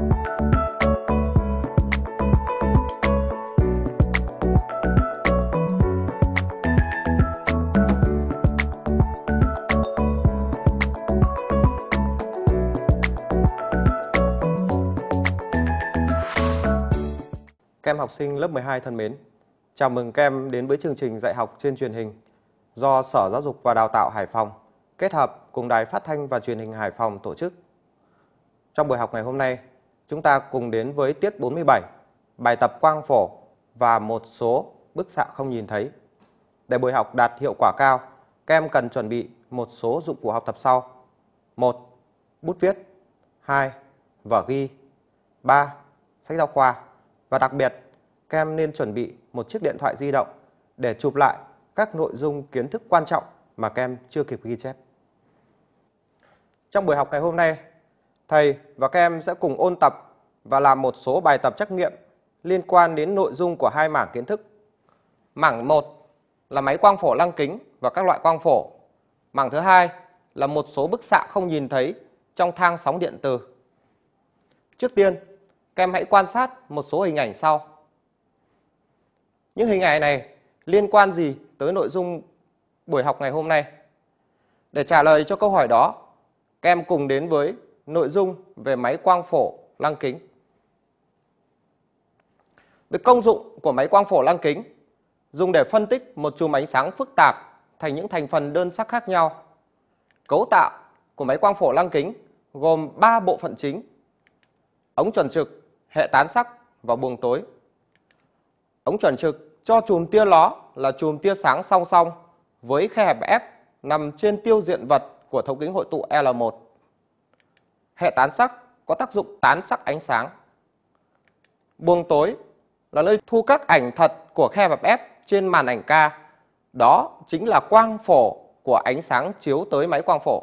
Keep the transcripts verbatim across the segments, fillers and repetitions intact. Các em học sinh lớp mười hai thân mến, chào mừng các em đến với chương trình dạy học trên truyền hình do Sở Giáo dục và Đào tạo Hải Phòng kết hợp cùng Đài Phát thanh và Truyền hình Hải Phòng tổ chức. Trong buổi học ngày hôm nay, chúng ta cùng đến với tiết bốn mươi bảy, bài tập quang phổ và một số bức xạ không nhìn thấy. Để buổi học đạt hiệu quả cao, các em cần chuẩn bị một số dụng cụ học tập sau: một. Bút viết, hai. Vở ghi, ba. Sách giáo khoa. Và đặc biệt, các em nên chuẩn bị một chiếc điện thoại di động để chụp lại các nội dung kiến thức quan trọng mà các em chưa kịp ghi chép. Trong buổi học ngày hôm nay, thầy và các em sẽ cùng ôn tập và làm một số bài tập trắc nghiệm liên quan đến nội dung của hai mảng kiến thức. Mảng một là máy quang phổ lăng kính và các loại quang phổ. Mảng thứ hai là một số bức xạ không nhìn thấy trong thang sóng điện từ. Trước tiên, các em hãy quan sát một số hình ảnh sau. Những hình ảnh này liên quan gì tới nội dung buổi học ngày hôm nay? Để trả lời cho câu hỏi đó, các em cùng đến với nội dung về máy quang phổ lăng kính. Về công dụng của máy quang phổ lăng kính, dùng để phân tích một chùm ánh sáng phức tạp thành những thành phần đơn sắc khác nhau. Cấu tạo của máy quang phổ lăng kính gồm ba bộ phận chính: ống chuẩn trực, hệ tán sắc và buồng tối. Ống chuẩn trực cho chùm tia ló là chùm tia sáng song song với khe hẹp F nằm trên tiêu diện vật của thấu kính hội tụ L một. Hệ tán sắc có tác dụng tán sắc ánh sáng. Buồng tối là nơi thu các ảnh thật của khe hẹp F trên màn ảnh K. Đó chính là quang phổ của ánh sáng chiếu tới máy quang phổ,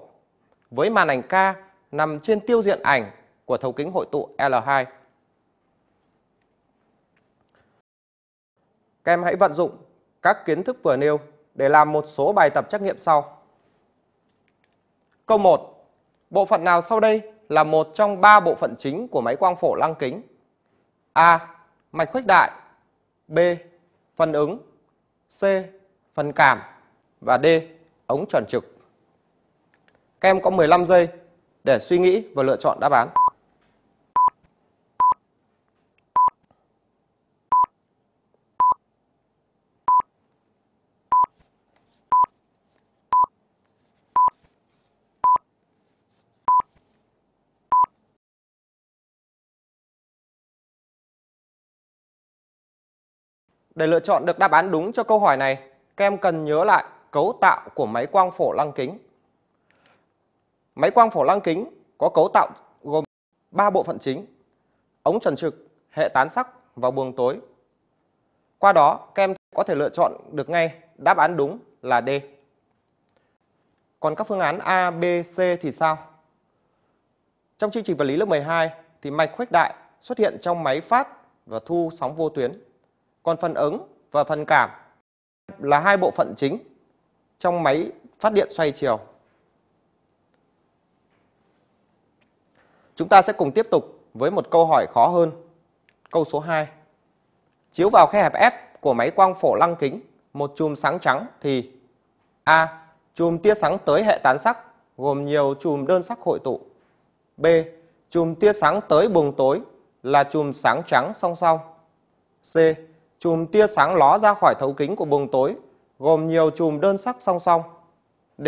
với màn ảnh K nằm trên tiêu diện ảnh của thấu kính hội tụ L hai. Các em hãy vận dụng các kiến thức vừa nêu để làm một số bài tập trắc nghiệm sau. Câu một. Bộ phận nào sau đây là một trong ba bộ phận chính của máy quang phổ lăng kính? A. Mạch khuếch đại, B. Phần ứng, C. Phần cảm và D. Ống chuẩn trực. Các em có mười lăm giây để suy nghĩ và lựa chọn đáp án. Để lựa chọn được đáp án đúng cho câu hỏi này, các em cần nhớ lại cấu tạo của máy quang phổ lăng kính. Máy quang phổ lăng kính có cấu tạo gồm ba bộ phận chính: ống chuẩn trực, hệ tán sắc và buồng tối. Qua đó, các em có thể lựa chọn được ngay đáp án đúng là D. Còn các phương án A, B, C thì sao? Trong chương trình vật lý lớp mười hai thì mạch khuếch đại xuất hiện trong máy phát và thu sóng vô tuyến. Còn phần ứng và phần cảm là hai bộ phận chính trong máy phát điện xoay chiều. Chúng ta sẽ cùng tiếp tục với một câu hỏi khó hơn. Câu số hai. Chiếu vào khe hẹp F của máy quang phổ lăng kính một chùm sáng trắng thì: A. Chùm tia sáng tới hệ tán sắc gồm nhiều chùm đơn sắc hội tụ. B. Chùm tia sáng tới buồng tối là chùm sáng trắng song song. C. Chùm tia sáng ló ra khỏi thấu kính của buồng tối gồm nhiều chùm đơn sắc song song. D.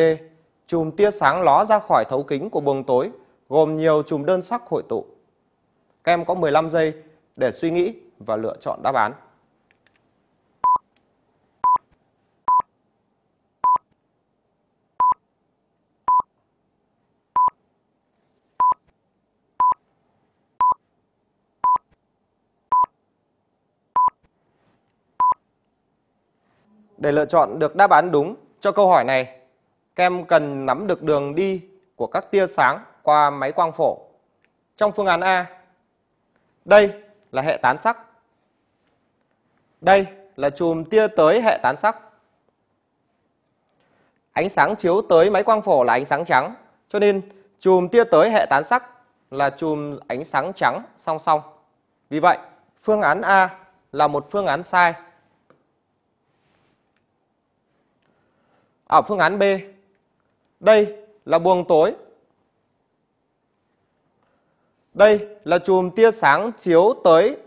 Chùm tia sáng ló ra khỏi thấu kính của buồng tối gồm nhiều chùm đơn sắc hội tụ. Các em có mười lăm giây để suy nghĩ và lựa chọn đáp án. Để lựa chọn được đáp án đúng cho câu hỏi này, các em cần nắm được đường đi của các tia sáng qua máy quang phổ. Trong phương án A, đây là hệ tán sắc, đây là chùm tia tới hệ tán sắc. Ánh sáng chiếu tới máy quang phổ là ánh sáng trắng, cho nên chùm tia tới hệ tán sắc là chùm ánh sáng trắng song song. Vì vậy, phương án A là một phương án sai. Ở phương án B, đây là buồng tối. Đây là chùm tia sáng chiếu tới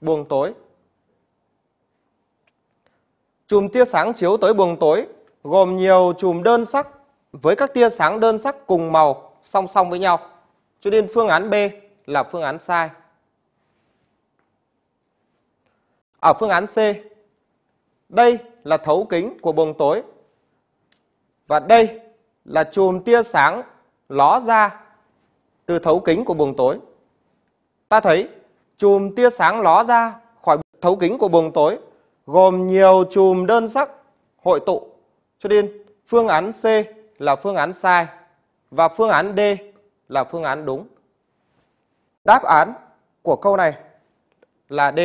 buồng tối. Chùm tia sáng chiếu tới buồng tối gồm nhiều chùm đơn sắc với các tia sáng đơn sắc cùng màu song song với nhau. Cho nên phương án B là phương án sai. Ở phương án C, đây là thấu kính của buồng tối. Và đây là chùm tia sáng ló ra từ thấu kính của buồng tối. Ta thấy chùm tia sáng ló ra khỏi thấu kính của buồng tối gồm nhiều chùm đơn sắc hội tụ. Cho nên phương án C là phương án sai và phương án D là phương án đúng. Đáp án của câu này là D.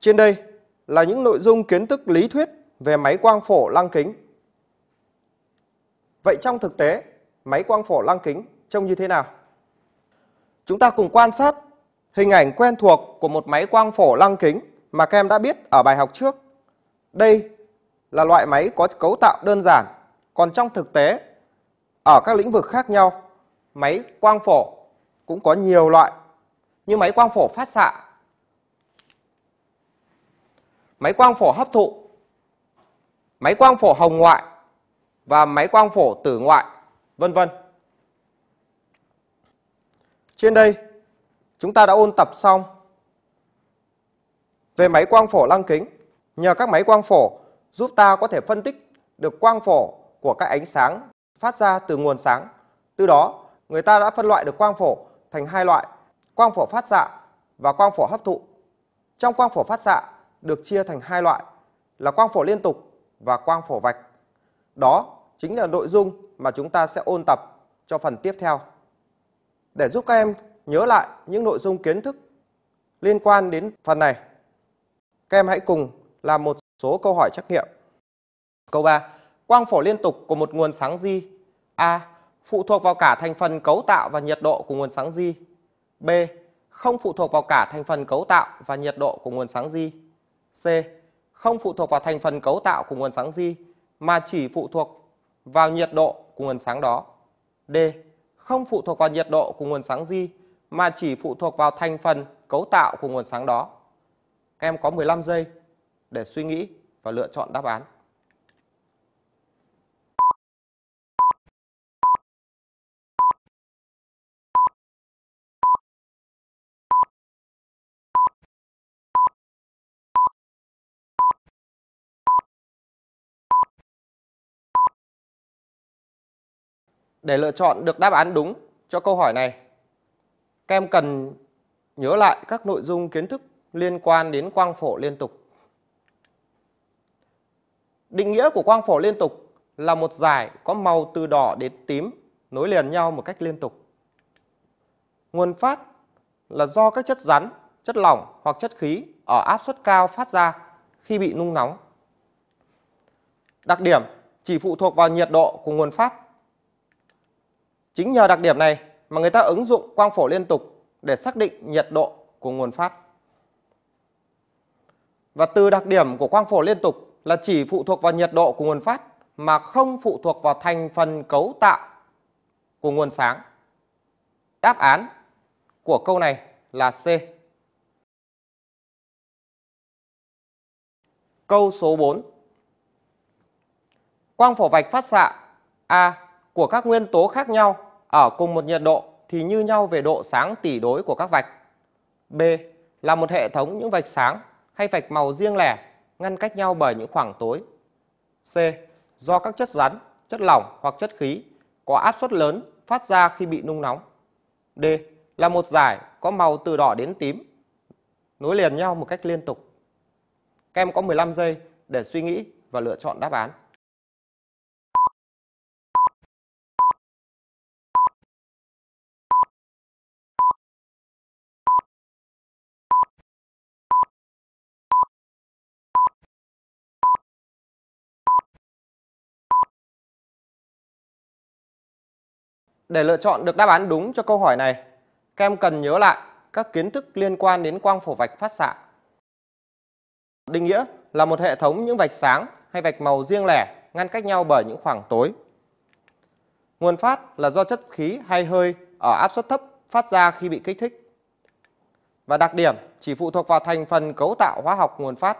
Trên đây là những nội dung kiến thức lý thuyết về máy quang phổ lăng kính. Vậy trong thực tế, máy quang phổ lăng kính trông như thế nào? Chúng ta cùng quan sát hình ảnh quen thuộc của một máy quang phổ lăng kính mà các em đã biết ở bài học trước. Đây là loại máy có cấu tạo đơn giản, còn trong thực tế, ở các lĩnh vực khác nhau, máy quang phổ cũng có nhiều loại, như máy quang phổ phát xạ, máy quang phổ hấp thụ, máy quang phổ hồng ngoại và máy quang phổ tử ngoại, vân vân. Trên đây, chúng ta đã ôn tập xong về máy quang phổ lăng kính. Nhờ các máy quang phổ giúp ta có thể phân tích được quang phổ của các ánh sáng phát ra từ nguồn sáng. Từ đó, người ta đã phân loại được quang phổ thành hai loại, quang phổ phát xạ và quang phổ hấp thụ. Trong quang phổ phát xạ được chia thành hai loại là quang phổ liên tục và quang phổ vạch. Đó chính là nội dung mà chúng ta sẽ ôn tập cho phần tiếp theo. Để giúp các em nhớ lại những nội dung kiến thức liên quan đến phần này, các em hãy cùng làm một số câu hỏi trắc nghiệm. Câu ba. Quang phổ liên tục của một nguồn sáng gì? A. Phụ thuộc vào cả thành phần cấu tạo và nhiệt độ của nguồn sáng gì? B. Không phụ thuộc vào cả thành phần cấu tạo và nhiệt độ của nguồn sáng gì? C. Không phụ thuộc vào thành phần cấu tạo của nguồn sáng gì mà chỉ phụ thuộc vào nhiệt độ của nguồn sáng đó. D. Không phụ thuộc vào nhiệt độ của nguồn sáng gì mà chỉ phụ thuộc vào thành phần cấu tạo của nguồn sáng đó. Các em có mười lăm giây để suy nghĩ và lựa chọn đáp án. Để lựa chọn được đáp án đúng cho câu hỏi này, các em cần nhớ lại các nội dung kiến thức liên quan đến quang phổ liên tục. Định nghĩa của quang phổ liên tục là một dải có màu từ đỏ đến tím nối liền nhau một cách liên tục. Nguồn phát là do các chất rắn, chất lỏng hoặc chất khí ở áp suất cao phát ra khi bị nung nóng. Đặc điểm chỉ phụ thuộc vào nhiệt độ của nguồn phát. Chính nhờ đặc điểm này mà người ta ứng dụng quang phổ liên tục để xác định nhiệt độ của nguồn phát. Và từ đặc điểm của quang phổ liên tục là chỉ phụ thuộc vào nhiệt độ của nguồn phát mà không phụ thuộc vào thành phần cấu tạo của nguồn sáng. Đáp án của câu này là C. Câu số bốn. Quang phổ vạch phát xạ A của các nguyên tố khác nhau ở cùng một nhiệt độ thì như nhau về độ sáng tỷ đối của các vạch. B. Là một hệ thống những vạch sáng hay vạch màu riêng lẻ ngăn cách nhau bởi những khoảng tối. C. Do các chất rắn, chất lỏng hoặc chất khí có áp suất lớn phát ra khi bị nung nóng. D. Là một dải có màu từ đỏ đến tím nối liền nhau một cách liên tục. Các em có mười lăm giây để suy nghĩ và lựa chọn đáp án. Để lựa chọn được đáp án đúng cho câu hỏi này, các em cần nhớ lại các kiến thức liên quan đến quang phổ vạch phát xạ. Định nghĩa là một hệ thống những vạch sáng hay vạch màu riêng lẻ ngăn cách nhau bởi những khoảng tối. Nguồn phát là do chất khí hay hơi ở áp suất thấp phát ra khi bị kích thích. Và đặc điểm chỉ phụ thuộc vào thành phần cấu tạo hóa học nguồn phát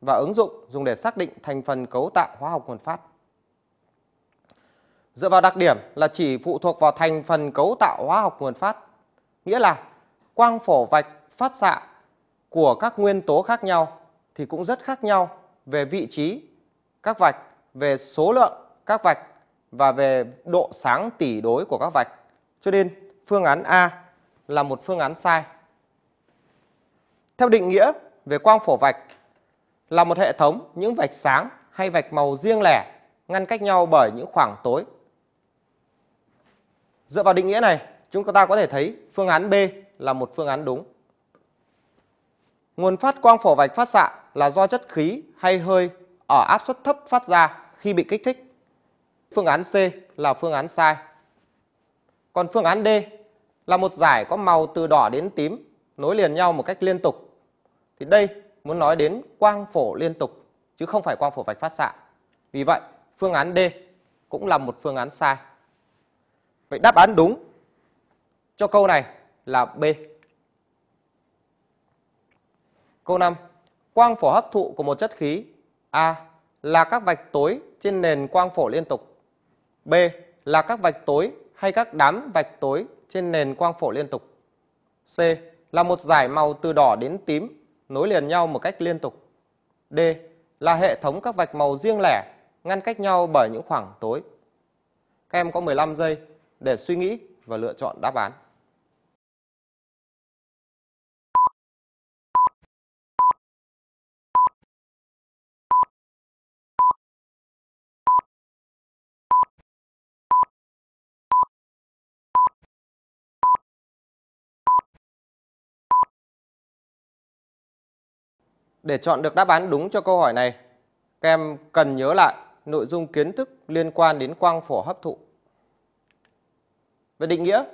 và ứng dụng dùng để xác định thành phần cấu tạo hóa học nguồn phát. Dựa vào đặc điểm là chỉ phụ thuộc vào thành phần cấu tạo hóa học nguồn phát, nghĩa là quang phổ vạch phát xạ của các nguyên tố khác nhau thì cũng rất khác nhau về vị trí các vạch, về số lượng các vạch và về độ sáng tỷ đối của các vạch. Cho nên phương án A là một phương án sai. Theo định nghĩa về quang phổ vạch là một hệ thống những vạch sáng hay vạch màu riêng lẻ ngăn cách nhau bởi những khoảng tối. Dựa vào định nghĩa này, chúng ta có thể thấy phương án B là một phương án đúng. Nguồn phát quang phổ vạch phát xạ là do chất khí hay hơi ở áp suất thấp phát ra khi bị kích thích. Phương án C là phương án sai. Còn phương án D là một dải có màu từ đỏ đến tím nối liền nhau một cách liên tục. Thì đây muốn nói đến quang phổ liên tục chứ không phải quang phổ vạch phát xạ. Vì vậy, phương án D cũng là một phương án sai. Vậy đáp án đúng cho câu này là B. Câu năm. Quang phổ hấp thụ của một chất khí A là các vạch tối trên nền quang phổ liên tục, B là các vạch tối hay các đám vạch tối trên nền quang phổ liên tục, C là một dải màu từ đỏ đến tím nối liền nhau một cách liên tục, D là hệ thống các vạch màu riêng lẻ ngăn cách nhau bởi những khoảng tối. Các em có mười lăm giây để suy nghĩ và lựa chọn đáp án. Để chọn được đáp án đúng cho câu hỏi này, các em cần nhớ lại nội dung kiến thức liên quan đến quang phổ hấp thụ. Về định nghĩa,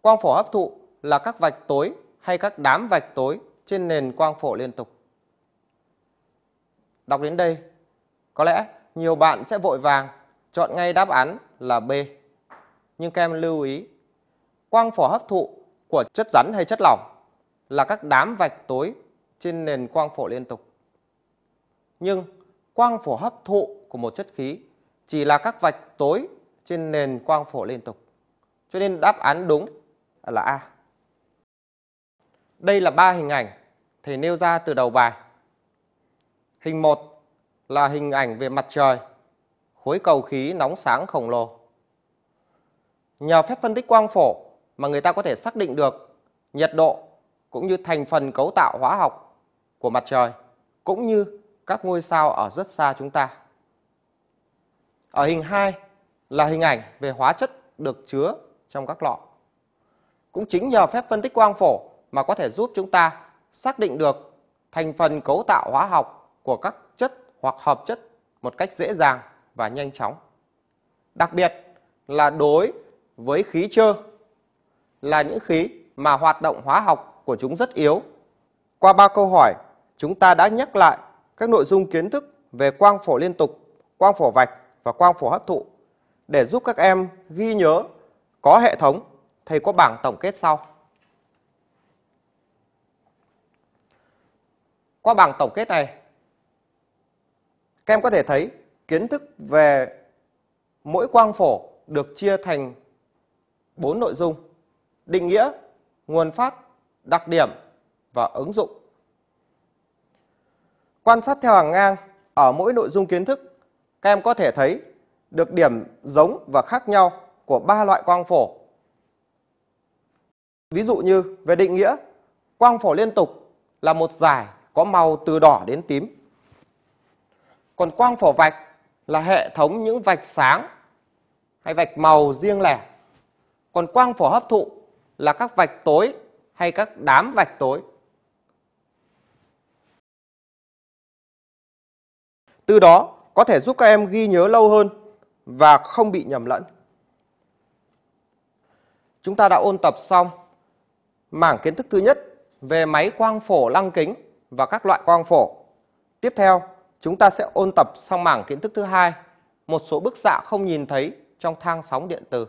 quang phổ hấp thụ là các vạch tối hay các đám vạch tối trên nền quang phổ liên tục. Đọc đến đây, có lẽ nhiều bạn sẽ vội vàng chọn ngay đáp án là B. Nhưng các em lưu ý, quang phổ hấp thụ của chất rắn hay chất lỏng là các đám vạch tối trên nền quang phổ liên tục. Nhưng quang phổ hấp thụ của một chất khí chỉ là các vạch tối trên nền quang phổ liên tục. Cho nên đáp án đúng là A. Đây là ba hình ảnh thầy nêu ra từ đầu bài. Hình một là hình ảnh về mặt trời, khối cầu khí nóng sáng khổng lồ. Nhờ phép phân tích quang phổ mà người ta có thể xác định được nhiệt độ cũng như thành phần cấu tạo hóa học của mặt trời, cũng như các ngôi sao ở rất xa chúng ta. Ở hình hai là hình ảnh về hóa chất được chứa trong các lọ. Cũng chính nhờ phép phân tích quang phổ mà có thể giúp chúng ta xác định được thành phần cấu tạo hóa học của các chất hoặc hợp chất một cách dễ dàng và nhanh chóng. Đặc biệt là đối với khí trơ, là những khí mà hoạt động hóa học của chúng rất yếu. Qua ba câu hỏi, chúng ta đã nhắc lại các nội dung kiến thức về quang phổ liên tục, quang phổ vạch và quang phổ hấp thụ. Để giúp các em ghi nhớ có hệ thống, thầy có bảng tổng kết sau. Qua bảng tổng kết này, các em có thể thấy kiến thức về mỗi quang phổ được chia thành bốn nội dung: định nghĩa, nguồn phát, đặc điểm và ứng dụng. Quan sát theo hàng ngang ở mỗi nội dung kiến thức, các em có thể thấy được điểm giống và khác nhau của ba loại quang phổ. Ví dụ như về định nghĩa, quang phổ liên tục là một dải có màu từ đỏ đến tím. Còn quang phổ vạch là hệ thống những vạch sáng hay vạch màu riêng lẻ. Còn quang phổ hấp thụ là các vạch tối hay các đám vạch tối. Từ đó có thể giúp các em ghi nhớ lâu hơn và không bị nhầm lẫn. Chúng ta đã ôn tập xong mảng kiến thức thứ nhất về máy quang phổ lăng kính và các loại quang phổ. Tiếp theo, chúng ta sẽ ôn tập sang mảng kiến thức thứ hai, một số bức xạ không nhìn thấy trong thang sóng điện từ.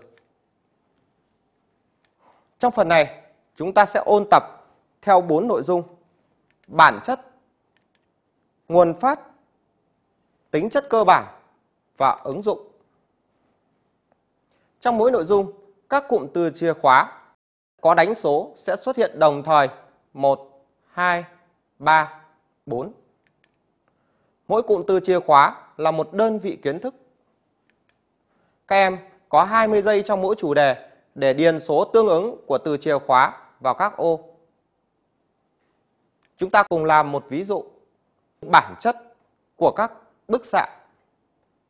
Trong phần này, chúng ta sẽ ôn tập theo bốn nội dung: bản chất, nguồn phát, tính chất cơ bản và ứng dụng. Trong mỗi nội dung, các cụm từ chìa khóa có đánh số sẽ xuất hiện đồng thời một, hai, ba, bốn. Mỗi cụm từ chìa khóa là một đơn vị kiến thức. Các em có hai mươi giây trong mỗi chủ đề để điền số tương ứng của từ chìa khóa vào các ô. Chúng ta cùng làm một ví dụ bản chất của các bức xạ.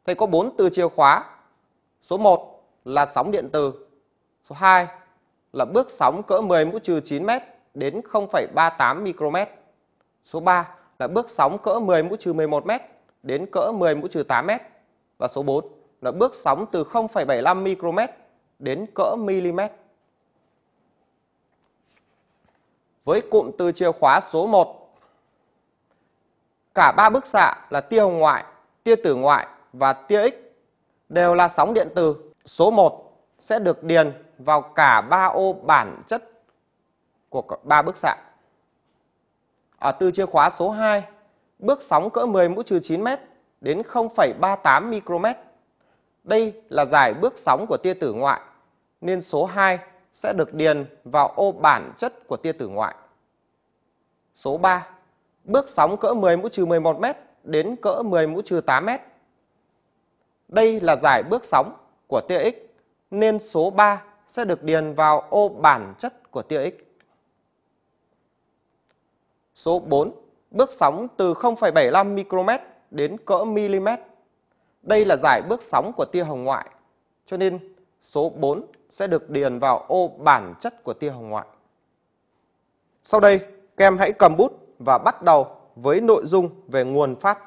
Thầy có bốn từ chìa khóa. Số một là sóng điện từ. Số hai là bước sóng cỡ mười mũ trừ chín mét đến không phẩy ba tám micromet. Số ba là bước sóng cỡ mười mũ trừ mười một mét đến cỡ mười mũ trừ tám mét. Và số bốn là bước sóng từ không phẩy bảy lăm micromet đến cỡ mm. Với cụm từ chìa khóa số một, cả ba bức xạ là tia hồng ngoại, tia tử ngoại và tia X đều là sóng điện từ. Số một sẽ được điền vào cả ba ô bản chất của ba bức xạ. Ở từ chìa khóa số hai, bước sóng cỡ mười mũ trừ chín mét đến không phẩy ba tám micromet. Đây là giải bước sóng của tia tử ngoại, nên số hai sẽ được điền vào ô bản chất của tia tử ngoại. Số ba, bước sóng cỡ mười mũ trừ mười một mét đến cỡ mười mũ trừ tám mét. Đây là giải bước sóng của tia X, nên số ba sẽ được điền vào ô bản chất của tia X. Số bốn, bước sóng từ không phẩy bảy lăm micromet đến cỡ mm. Đây là giải bước sóng của tia hồng ngoại, cho nên số bốn sẽ được điền vào ô bản chất của tia hồng ngoại. Sau đây, các em hãy cầm bút và bắt đầu với nội dung về nguồn phát.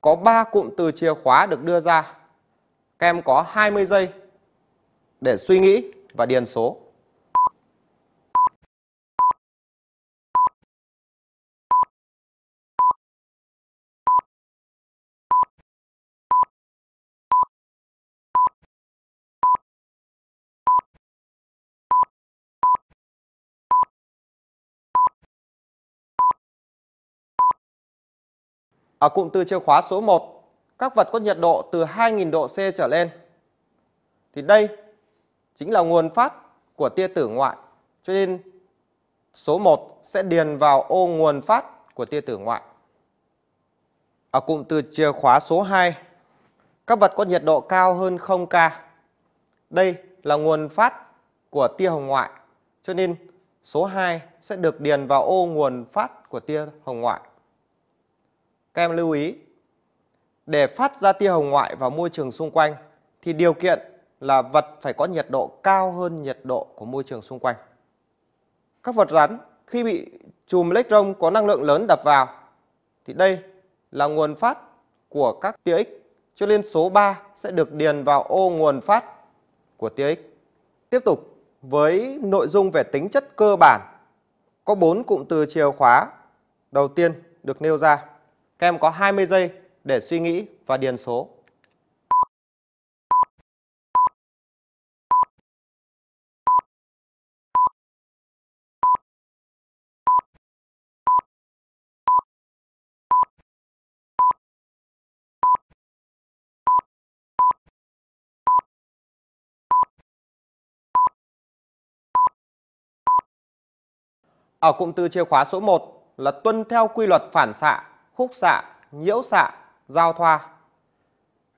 Có ba cụm từ chìa khóa được đưa ra. Các em có hai mươi giây để suy nghĩ và điền số. Ở cụm từ chìa khóa số một, các vật có nhiệt độ từ hai nghìn độ C trở lên, thì đây chính là nguồn phát của tia tử ngoại, cho nên số một sẽ điền vào ô nguồn phát của tia tử ngoại. Ở cụm từ chìa khóa số hai, các vật có nhiệt độ cao hơn không K. Đây là nguồn phát của tia hồng ngoại, cho nên số hai sẽ được điền vào ô nguồn phát của tia hồng ngoại. Các em lưu ý, để phát ra tia hồng ngoại vào môi trường xung quanh thì điều kiện là vật phải có nhiệt độ cao hơn nhiệt độ của môi trường xung quanh. Các vật rắn khi bị chùm electron có năng lượng lớn đập vào thì đây là nguồn phát của các tia X, cho nên số ba sẽ được điền vào ô nguồn phát của tia X. Tiếp tục với nội dung về tính chất cơ bản, có bốn cụm từ chìa khóa đầu tiên được nêu ra. Các em có hai mươi giây để suy nghĩ và điền số. Ở cụm từ chìa khóa số một là tuân theo quy luật phản xạ, khúc xạ, nhiễu xạ, giao thoa.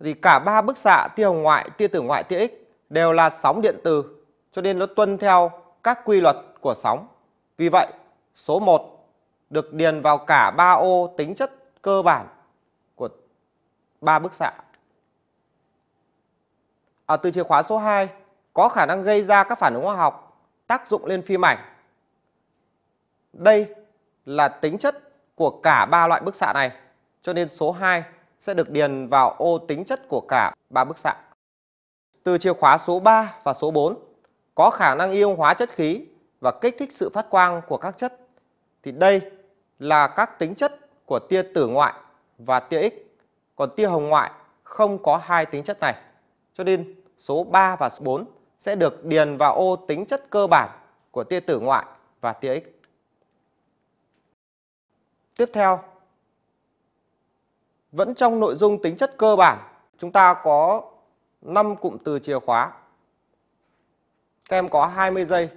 Thì cả ba bức xạ tia hồng ngoại, tia tử ngoại, tia X đều là sóng điện từ, cho nên nó tuân theo các quy luật của sóng. Vì vậy, số một được điền vào cả ba ô tính chất cơ bản của ba bức xạ. Ở từ chìa khóa số hai có khả năng gây ra các phản ứng hóa học tác dụng lên phim ảnh. Đây là tính chất của cả ba loại bức xạ này, cho nên số hai sẽ được điền vào ô tính chất của cả ba bức xạ. Từ chìa khóa số ba và số bốn có khả năng ion hóa chất khí và kích thích sự phát quang của các chất, thì đây là các tính chất của tia tử ngoại và tia X. Còn tia hồng ngoại không có hai tính chất này, cho nên số ba và số bốn sẽ được điền vào ô tính chất cơ bản của tia tử ngoại và tia X. Tiếp theo, vẫn trong nội dung tính chất cơ bản, chúng ta có năm cụm từ chìa khóa. Các em có hai mươi giây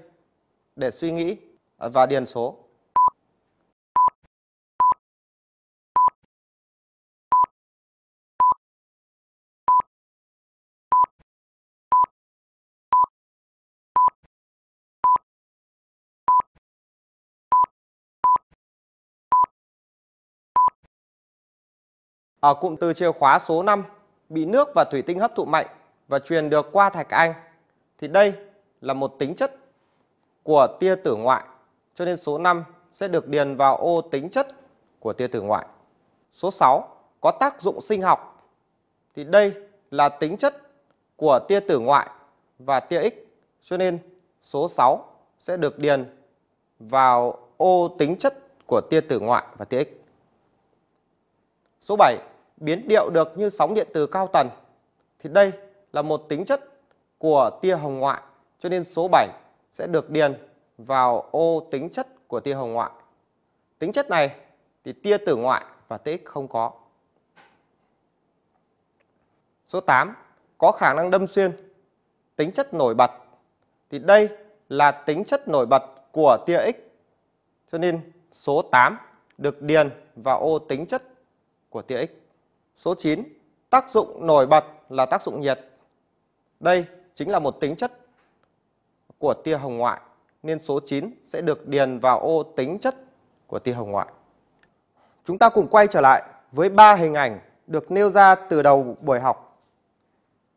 để suy nghĩ và điền số. Ở cụm từ chìa khóa số năm bị nước và thủy tinh hấp thụ mạnh và truyền được qua thạch anh, thì đây là một tính chất của tia tử ngoại, cho nên số năm sẽ được điền vào ô tính chất của tia tử ngoại. Số sáu có tác dụng sinh học, thì đây là tính chất của tia tử ngoại và tia X, cho nên số sáu sẽ được điền vào ô tính chất của tia tử ngoại và tia X. Số bảy biến điệu được như sóng điện từ cao tần, thì đây là một tính chất của tia hồng ngoại, cho nên số bảy sẽ được điền vào ô tính chất của tia hồng ngoại. Tính chất này thì tia tử ngoại và tia X không có. Số tám có khả năng đâm xuyên, tính chất nổi bật, thì đây là tính chất nổi bật của tia X, cho nên số tám được điền vào ô tính chất của tia X. Số chín tác dụng nổi bật là tác dụng nhiệt, đây chính là một tính chất của tia hồng ngoại, nên số chín sẽ được điền vào ô tính chất của tia hồng ngoại. Chúng ta cùng quay trở lại với ba hình ảnh được nêu ra từ đầu buổi học.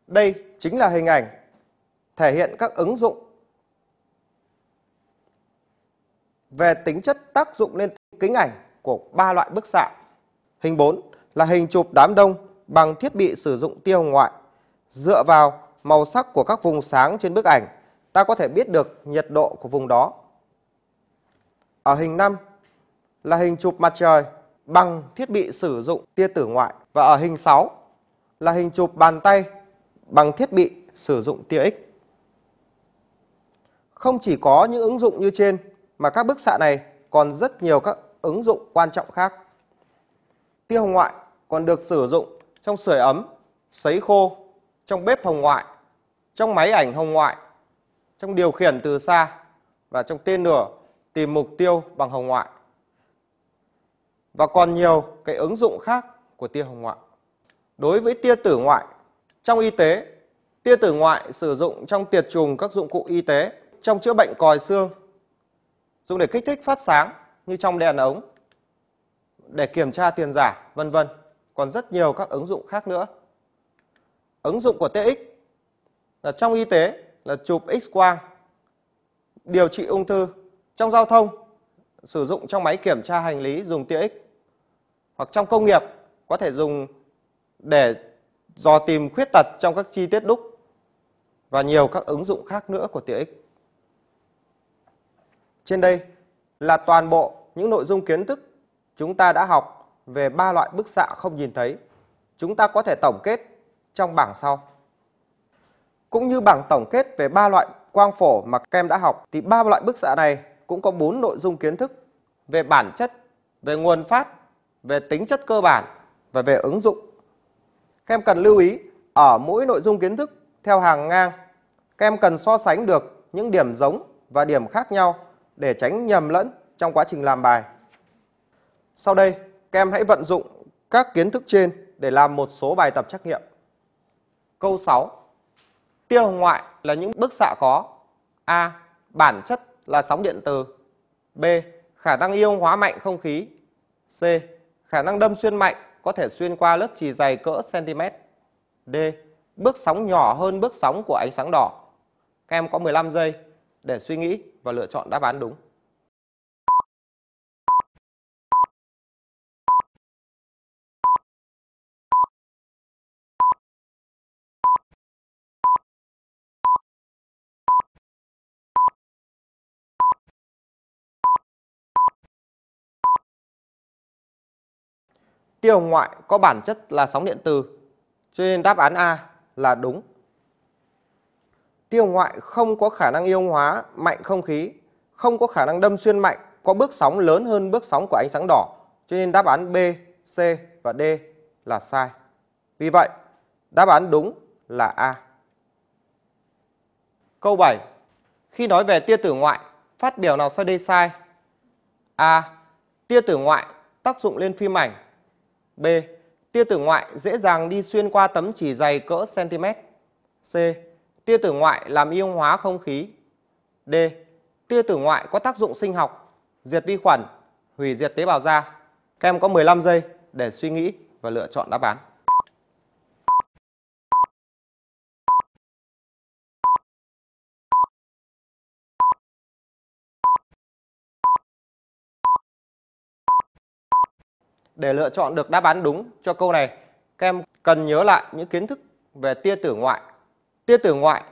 Đây chính là hình ảnh thể hiện các ứng dụng về tính chất tác dụng lên kính ảnh của ba loại bức xạ. Hình bốn là hình chụp đám đông bằng thiết bị sử dụng tia hồng ngoại. Dựa vào màu sắc của các vùng sáng trên bức ảnh, ta có thể biết được nhiệt độ của vùng đó. Ở hình năm là hình chụp mặt trời bằng thiết bị sử dụng tia tử ngoại. Và ở hình sáu là hình chụp bàn tay bằng thiết bị sử dụng tia X. Không chỉ có những ứng dụng như trên mà các bức xạ này còn rất nhiều các ứng dụng quan trọng khác. Tia hồng ngoại còn được sử dụng trong sưởi ấm, sấy khô, trong bếp hồng ngoại, trong máy ảnh hồng ngoại, trong điều khiển từ xa và trong tên lửa tìm mục tiêu bằng hồng ngoại. Và còn nhiều cái ứng dụng khác của tia hồng ngoại. Đối với tia tử ngoại, trong y tế, tia tử ngoại sử dụng trong tiệt trùng các dụng cụ y tế, trong chữa bệnh còi xương, dùng để kích thích phát sáng như trong đèn ống, để kiểm tra tiền giả, vân vân, còn rất nhiều các ứng dụng khác nữa. Ứng dụng của tia X là trong y tế là chụp X-quang, điều trị ung thư, trong giao thông sử dụng trong máy kiểm tra hành lý dùng tia X, hoặc trong công nghiệp có thể dùng để dò tìm khuyết tật trong các chi tiết đúc và nhiều các ứng dụng khác nữa của tia X. Trên đây là toàn bộ những nội dung kiến thức chúng ta đã học về ba loại bức xạ không nhìn thấy. Chúng ta có thể tổng kết trong bảng sau. Cũng như bảng tổng kết về ba loại quang phổ mà các em đã học, thì ba loại bức xạ này cũng có bốn nội dung kiến thức về bản chất, về nguồn phát, về tính chất cơ bản và về ứng dụng. Các em cần lưu ý ở mỗi nội dung kiến thức theo hàng ngang, các em cần so sánh được những điểm giống và điểm khác nhau để tránh nhầm lẫn trong quá trình làm bài. Sau đây, các em hãy vận dụng các kiến thức trên để làm một số bài tập trắc nghiệm. Câu sáu. Tia hồng ngoại là những bức xạ có: A. Bản chất là sóng điện từ. B. Khả năng ion hóa mạnh không khí. C. Khả năng đâm xuyên mạnh, có thể xuyên qua lớp chì dày cỡ xăng ti mét. D. Bước sóng nhỏ hơn bước sóng của ánh sáng đỏ. Các em có mười lăm giây để suy nghĩ và lựa chọn đáp án đúng. tia hồng ngoại có bản chất là sóng điện từ, cho nên đáp án A là đúng. Tia hồng ngoại không có khả năng ion hóa mạnh không khí, không có khả năng đâm xuyên mạnh, có bước sóng lớn hơn bước sóng của ánh sáng đỏ, cho nên đáp án B, C và D là sai. Vì vậy, đáp án đúng là A. Câu bảy. Khi nói về tia tử ngoại, phát biểu nào sau đây sai? A. Tia tử ngoại tác dụng lên phim ảnh. B. Tia tử ngoại dễ dàng đi xuyên qua tấm chỉ dày cỡ xăng-ti-mét. C. Tia tử ngoại làm ion hóa không khí. D. Tia tử ngoại có tác dụng sinh học, diệt vi khuẩn, hủy diệt tế bào da. Các em có mười lăm giây để suy nghĩ và lựa chọn đáp án. Để lựa chọn được đáp án đúng cho câu này, các em cần nhớ lại những kiến thức về tia tử ngoại. Tia tử ngoại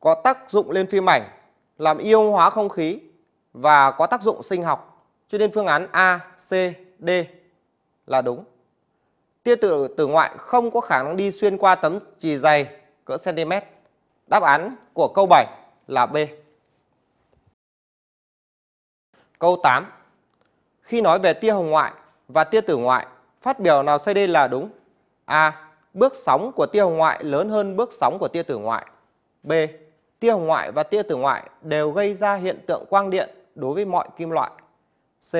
có tác dụng lên phim ảnh, làm ion hóa không khí và có tác dụng sinh học, cho nên phương án A, C, D là đúng. Tia tử, tử ngoại không có khả năng đi xuyên qua tấm chì dày cỡ xăng-ti-mét. Đáp án của câu bảy là B. Câu tám. Khi nói về tia hồng ngoại và tia tử ngoại, phát biểu nào sau đây là đúng? A. Bước sóng của tia hồng ngoại lớn hơn bước sóng của tia tử ngoại. B. Tia hồng ngoại và tia tử ngoại đều gây ra hiện tượng quang điện đối với mọi kim loại. C.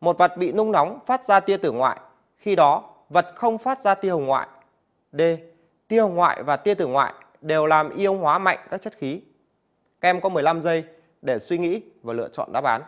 Một vật bị nung nóng phát ra tia tử ngoại, khi đó vật không phát ra tia hồng ngoại. D. Tia hồng ngoại và tia tử ngoại đều làm ion hóa mạnh các chất khí. Các em có mười lăm giây để suy nghĩ và lựa chọn đáp án.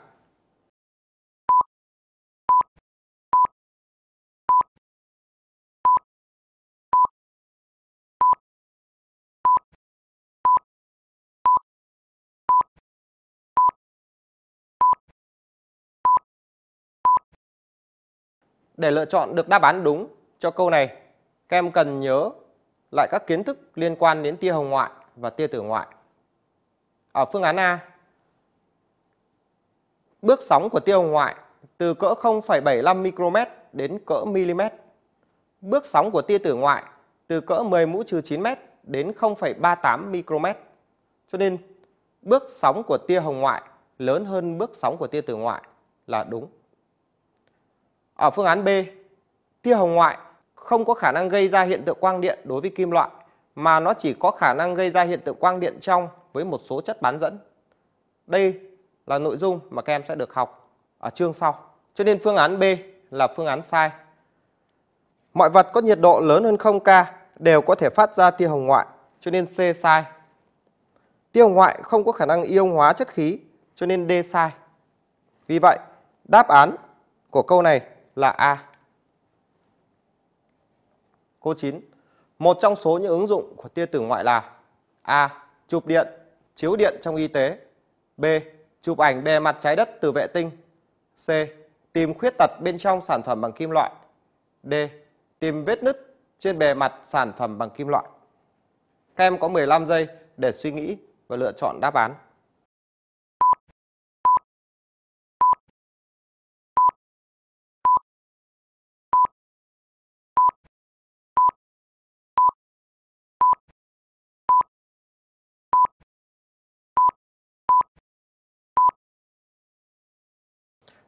Để lựa chọn được đáp án đúng cho câu này, các em cần nhớ lại các kiến thức liên quan đến tia hồng ngoại và tia tử ngoại. Ở phương án A, bước sóng của tia hồng ngoại từ cỡ không phẩy bảy mươi lăm micromet đến cỡ mm. Bước sóng của tia tử ngoại từ cỡ mười mũ trừ chín m đến không phẩy ba mươi tám micromet. Cho nên bước sóng của tia hồng ngoại lớn hơn bước sóng của tia tử ngoại là đúng. Ở phương án B, tia hồng ngoại không có khả năng gây ra hiện tượng quang điện đối với kim loại, mà nó chỉ có khả năng gây ra hiện tượng quang điện trong với một số chất bán dẫn. Đây là nội dung mà các em sẽ được học ở chương sau. Cho nên phương án B là phương án sai. Mọi vật có nhiệt độ lớn hơn không K đều có thể phát ra tia hồng ngoại, cho nên C sai. Tia hồng ngoại không có khả năng ion hóa chất khí, cho nên D sai. Vì vậy, đáp án của câu này là A. Câu chín. Một trong số những ứng dụng của tia tử ngoại là A. Chụp điện, chiếu điện trong y tế. B. Chụp ảnh bề mặt trái đất từ vệ tinh. C. Tìm khuyết tật bên trong sản phẩm bằng kim loại. D. Tìm vết nứt trên bề mặt sản phẩm bằng kim loại. Các em có mười lăm giây để suy nghĩ và lựa chọn đáp án.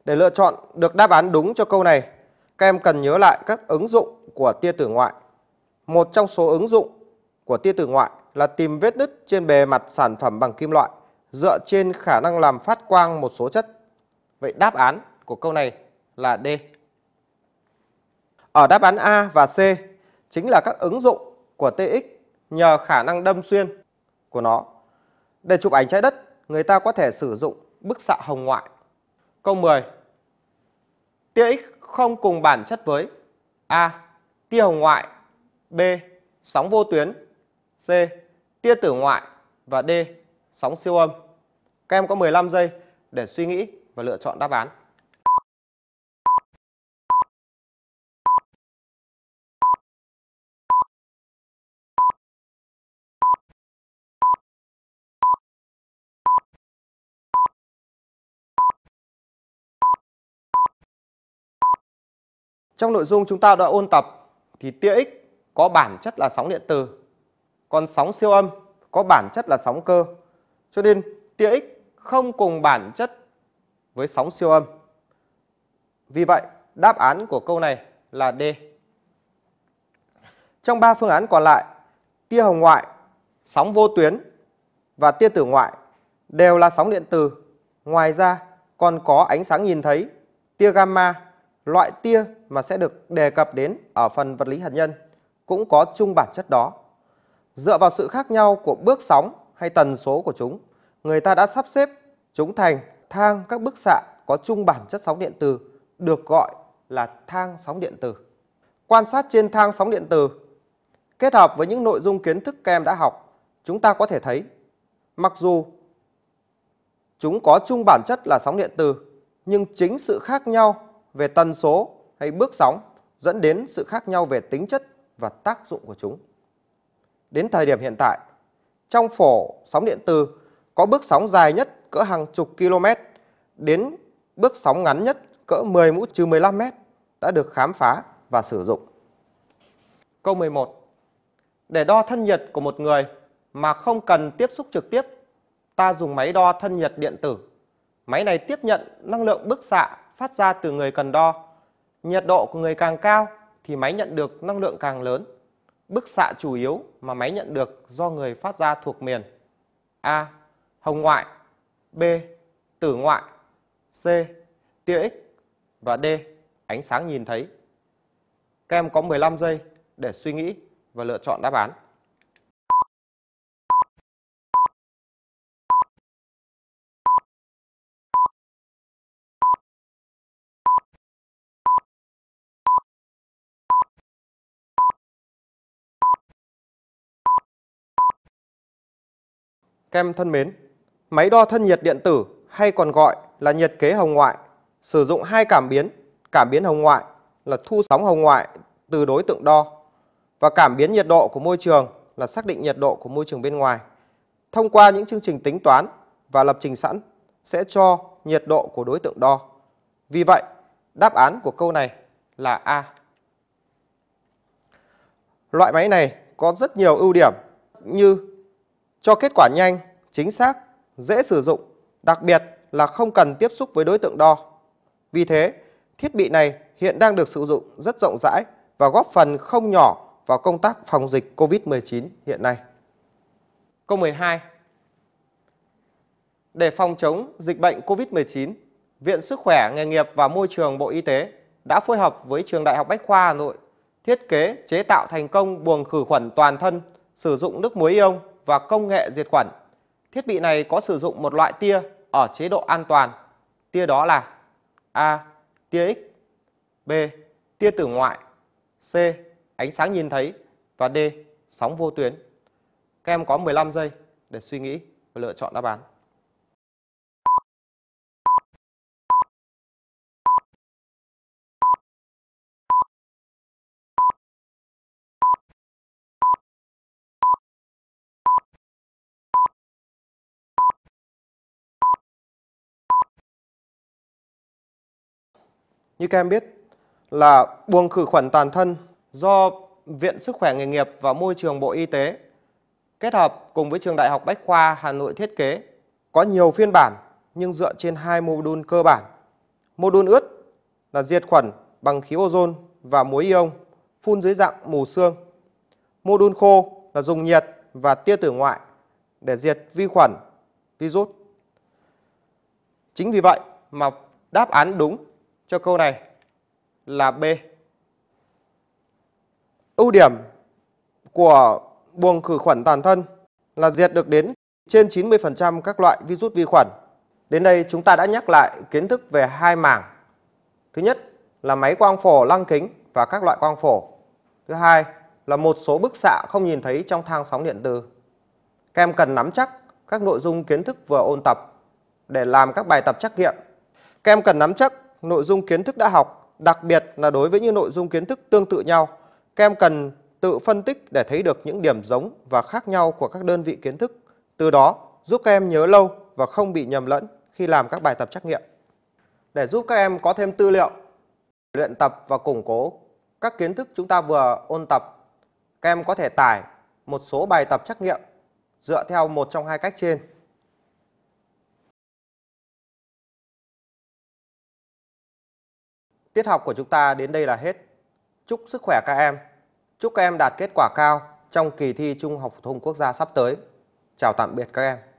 Để lựa chọn được đáp án đúng cho câu này, các em cần nhớ lại các ứng dụng của tia tử ngoại. Một trong số ứng dụng của tia tử ngoại là tìm vết nứt trên bề mặt sản phẩm bằng kim loại dựa trên khả năng làm phát quang một số chất. Vậy đáp án của câu này là D. Ở đáp án A và C chính là các ứng dụng của tê ích nhờ khả năng đâm xuyên của nó. Để chụp ảnh trái đất, người ta có thể sử dụng bức xạ hồng ngoại. Câu mười. Tia X không cùng bản chất với A. Tia hồng ngoại, B. Sóng vô tuyến, C. Tia tử ngoại và D. Sóng siêu âm. Các em có mười lăm giây để suy nghĩ và lựa chọn đáp án. Trong nội dung chúng ta đã ôn tập thì tia X có bản chất là sóng điện từ, còn sóng siêu âm có bản chất là sóng cơ. Cho nên tia X không cùng bản chất với sóng siêu âm. Vì vậy, đáp án của câu này là D. Trong ba phương án còn lại, tia hồng ngoại, sóng vô tuyến và tia tử ngoại đều là sóng điện từ. Ngoài ra, còn có ánh sáng nhìn thấy, tia gamma, loại tia mà sẽ được đề cập đến ở phần vật lý hạt nhân, cũng có chung bản chất đó. Dựa vào sự khác nhau của bước sóng hay tần số của chúng, người ta đã sắp xếp chúng thành thang các bức xạ có chung bản chất sóng điện từ, được gọi là thang sóng điện từ. Quan sát trên thang sóng điện từ, kết hợp với những nội dung kiến thức các em đã học, chúng ta có thể thấy, mặc dù chúng có chung bản chất là sóng điện từ, nhưng chính sự khác nhau về tần số hay bước sóng dẫn đến sự khác nhau về tính chất và tác dụng của chúng. Đến thời điểm hiện tại, trong phổ sóng điện từ có bước sóng dài nhất cỡ hàng chục ki lô mét đến bước sóng ngắn nhất cỡ mười mũ trừ mười lăm mét đã được khám phá và sử dụng. Câu mười một. Để đo thân nhiệt của một người mà không cần tiếp xúc trực tiếp, ta dùng máy đo thân nhiệt điện tử. Máy này tiếp nhận năng lượng bức xạ phát ra từ người cần đo. Nhiệt độ của người càng cao thì máy nhận được năng lượng càng lớn. Bức xạ chủ yếu mà máy nhận được do người phát ra thuộc miền A. Hồng ngoại, B. Tử ngoại, C. Tia X và D. Ánh sáng nhìn thấy. Các em có mười lăm giây để suy nghĩ và lựa chọn đáp án. Các em thân mến, máy đo thân nhiệt điện tử hay còn gọi là nhiệt kế hồng ngoại sử dụng hai cảm biến, cảm biến hồng ngoại là thu sóng hồng ngoại từ đối tượng đo và cảm biến nhiệt độ của môi trường là xác định nhiệt độ của môi trường bên ngoài. Thông qua những chương trình tính toán và lập trình sẵn sẽ cho nhiệt độ của đối tượng đo. Vì vậy, đáp án của câu này là A. Loại máy này có rất nhiều ưu điểm như cho kết quả nhanh, chính xác, dễ sử dụng, đặc biệt là không cần tiếp xúc với đối tượng đo. Vì thế, thiết bị này hiện đang được sử dụng rất rộng rãi và góp phần không nhỏ vào công tác phòng dịch Covid mười chín hiện nay. Câu mười hai. Để phòng chống dịch bệnh Covid mười chín, Viện Sức khỏe Nghề nghiệp và Môi trường Bộ Y tế đã phối hợp với Trường Đại học Bách khoa Hà Nội thiết kế chế tạo thành công buồng khử khuẩn toàn thân sử dụng nước muối ion và công nghệ diệt khuẩn. Thiết bị này có sử dụng một loại tia ở chế độ an toàn. Tia đó là A. Tia X, B. Tia tử ngoại, C. Ánh sáng nhìn thấy và D. Sóng vô tuyến. Các em có mười lăm giây để suy nghĩ và lựa chọn đáp án. Như các em biết là buồng khử khuẩn toàn thân do Viện Sức khỏe Nghề nghiệp và Môi trường Bộ Y tế kết hợp cùng với Trường Đại học Bách khoa Hà Nội thiết kế có nhiều phiên bản nhưng dựa trên hai mô đun cơ bản. Mô đun ướt là diệt khuẩn bằng khí ozone và muối ion phun dưới dạng mù sương. Mô đun khô là dùng nhiệt và tia tử ngoại để diệt vi khuẩn, virus. Chính vì vậy mà đáp án đúng cho câu này là B. Ưu điểm của buồng khử khuẩn toàn thân là diệt được đến trên chín mươi phần trăm các loại virus vi khuẩn. Đến đây chúng ta đã nhắc lại kiến thức về hai mảng. Thứ nhất là máy quang phổ lăng kính và các loại quang phổ. Thứ hai là một số bức xạ không nhìn thấy trong thang sóng điện từ. Các em cần nắm chắc các nội dung kiến thức vừa ôn tập để làm các bài tập trắc nghiệm. Các em cần nắm chắc nội dung kiến thức đã học, đặc biệt là đối với những nội dung kiến thức tương tự nhau, các em cần tự phân tích để thấy được những điểm giống và khác nhau của các đơn vị kiến thức, từ đó giúp các em nhớ lâu và không bị nhầm lẫn khi làm các bài tập trắc nghiệm. Để giúp các em có thêm tư liệu, luyện tập và củng cố các kiến thức chúng ta vừa ôn tập. Các em có thể tải một số bài tập trắc nghiệm dựa theo một trong hai cách trên. Tiết học của chúng ta đến đây là hết. Chúc sức khỏe các em. Chúc các em đạt kết quả cao trong kỳ thi Trung học phổ thông quốc gia sắp tới. Chào tạm biệt các em.